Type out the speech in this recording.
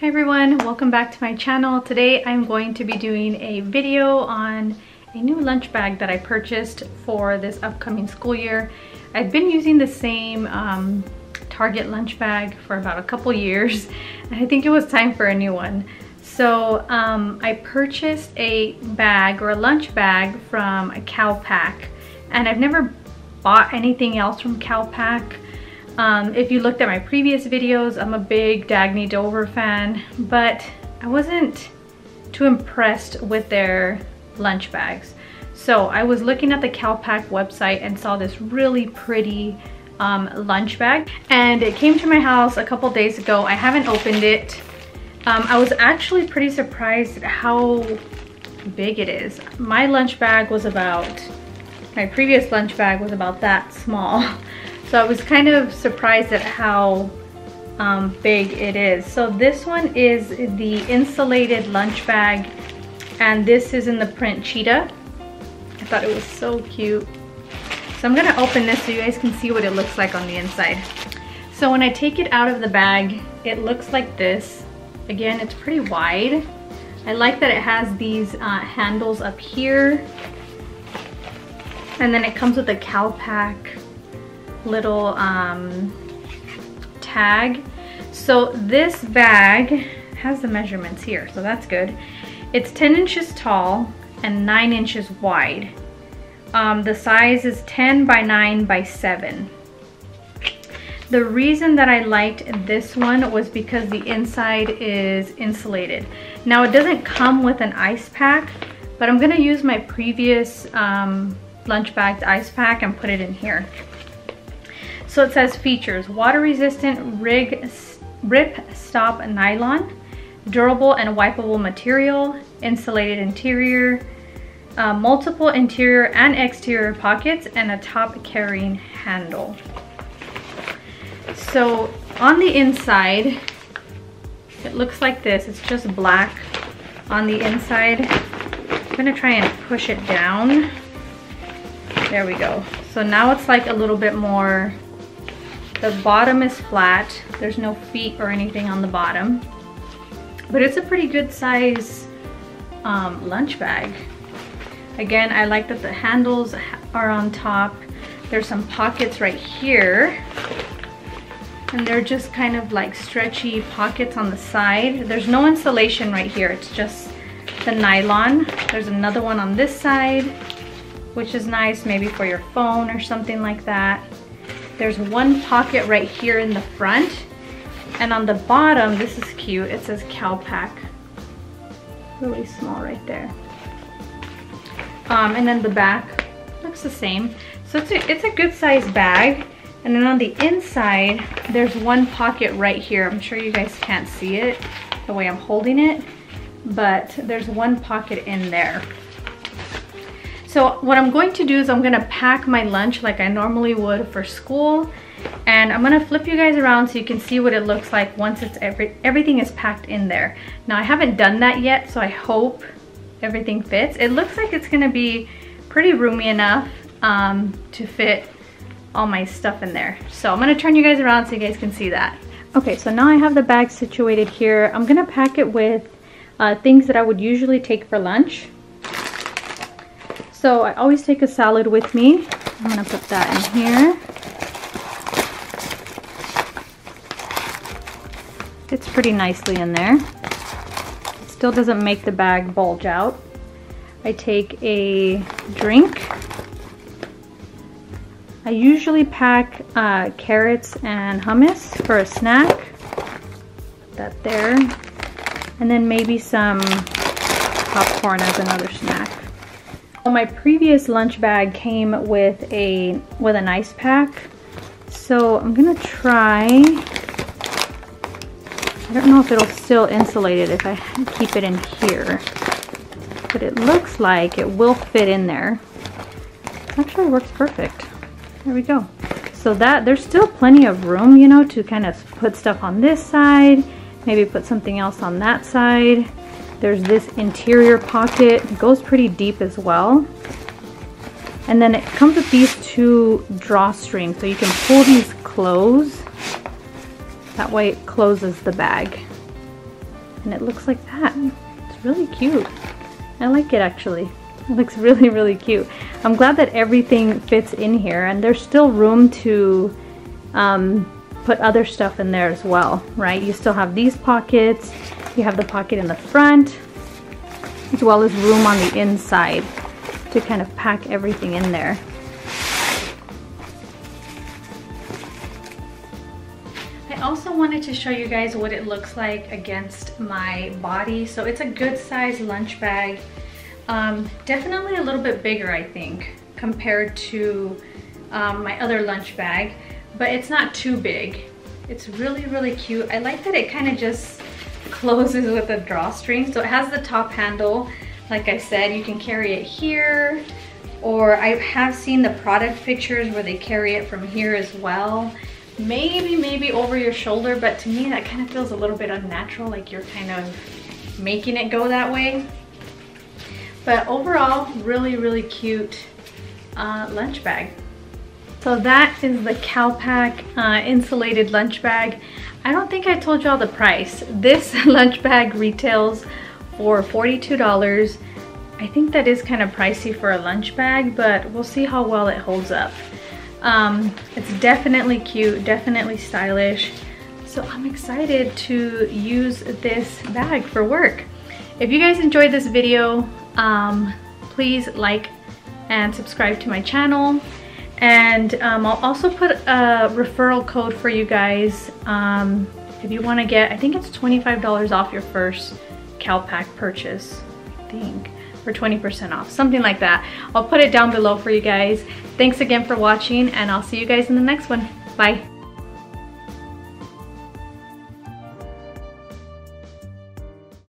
Hi everyone, welcome back to my channel. Today I'm going to be doing a video on a new lunch bag that I purchased for this upcoming school year. I've been using the same Target lunch bag for about a couple years, and I think it was time for a new one. So I purchased a bag or a lunch bag from CALPAK, and I've never bought anything else from CALPAK. If you looked at my previous videos, I'm a big Dagne Dover fan, but I wasn't too impressed with their lunch bags. So I was looking at the CALPAK website and saw this really pretty lunch bag, and it came to my house a couple days ago. I haven't opened it. I was actually pretty surprised at how big it is. My previous lunch bag was about that small. So I was kind of surprised at how big it is. So this one is the insulated lunch bag, and this is in the print cheetah. I thought it was so cute. So I'm gonna open this so you guys can see what it looks like on the inside. So when I take it out of the bag, it looks like this. Again, it's pretty wide. I like that it has these handles up here. And then it comes with a CALPAK little tag. So this bag has the measurements here, so that's good. It's 10 inches tall and 9 inches wide. The size is 10 by 9 by 7. The reason that I liked this one was because the inside is insulated. Now it doesn't come with an ice pack, but I'm gonna use my previous lunch bag's ice pack and put it in here. So it says features: water resistant rip stop nylon, durable and wipeable material, insulated interior, multiple interior and exterior pockets, and a top carrying handle. So on the inside, it looks like this. It's just black on the inside. I'm gonna try and push it down. There we go. So now it's like a little bit more. The bottom is flat. There's no feet or anything on the bottom, but it's a pretty good size lunch bag. Again, I like that the handles are on top. There's some pockets right here, and they're just kind of like stretchy pockets on the side. There's no insulation right here. It's just the nylon. There's another one on this side, which is nice, maybe for your phone or something like that. There's one pocket right here in the front, and on the bottom, this is cute, it says CALPAK, really small right there. And then the back looks the same. So it's a good size bag. And then on the inside, there's one pocket right here. I'm sure you guys can't see it the way I'm holding it, but there's one pocket in there. So what I'm going to do is I'm gonna pack my lunch like I normally would for school, and I'm gonna flip you guys around so you can see what it looks like once it's everything is packed in there. Now I haven't done that yet, so I hope everything fits. It looks like it's gonna be pretty roomy enough to fit all my stuff in there. So I'm gonna turn you guys around so you guys can see that. Okay, so now I have the bag situated here. I'm gonna pack it with things that I would usually take for lunch. So I always take a salad with me. I'm gonna put that in here. It's pretty nicely in there. It still doesn't make the bag bulge out. I take a drink. I usually pack carrots and hummus for a snack. Put that there. And then maybe some popcorn as another snack. My previous lunch bag came with an ice pack, so I'm gonna try. I don't know if it'll still insulate it if I keep it in here, but it looks like it will fit in there. It actually works perfect. There we go. So that there's still plenty of room, you know, to kind of put stuff on this side, maybe put something else on that side. There's this interior pocket. It goes pretty deep as well. And then it comes with these two drawstrings, so you can pull these close. That way it closes the bag. and it looks like that. It's really cute. I like it actually. It looks really, really cute. I'm glad that everything fits in here, and there's still room to put other stuff in there as well, right? You still have these pockets. You have the pocket in the front, as well as room on the inside to kind of pack everything in there. I also wanted to show you guys what it looks like against my body. So it's a good size lunch bag. Definitely a little bit bigger, I think, compared to my other lunch bag, but it's not too big. It's really, really cute. I like that it kind of just closes with a drawstring. So it has the top handle. Like I said, you can carry it here, or I have seen the product pictures where they carry it from here as well. Maybe over your shoulder, but to me that kind of feels a little bit unnatural, like you're kind of making it go that way. But overall, really, really cute lunch bag. So that is the CALPAK insulated lunch bag. I don't think I told y'all the price. This lunch bag retails for $42. I think that is kind of pricey for a lunch bag, but we'll see how well it holds up. It's definitely cute, definitely stylish. So I'm excited to use this bag for work. If you guys enjoyed this video, please like and subscribe to my channel. And I'll also put a referral code for you guys if you want to get, I think it's $25 off your first CALPAK purchase, I think, or 20% off, something like that. I'll put it down below for you guys. Thanks again for watching, and I'll see you guys in the next one. Bye.